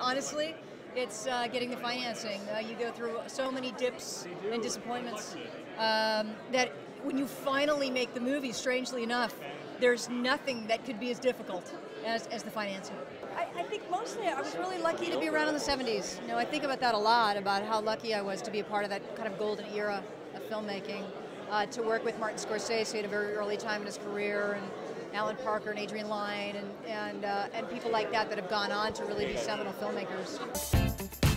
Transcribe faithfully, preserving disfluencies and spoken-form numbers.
honestly, it's uh, getting the financing. Uh, you go through so many dips and disappointments um, that when you finally make the movie, strangely enough, there's nothing that could be as difficult as, as the financing. I, I think mostly I was really lucky to be around in the seventies. You know, I think about that a lot, about how lucky I was to be a part of that kind of golden era of filmmaking, uh, to work with Martin Scorsese at a very early time in his career, and Alan Parker and Adrian Lyne, and, and, uh, and people like that that have gone on to really be seminal filmmakers.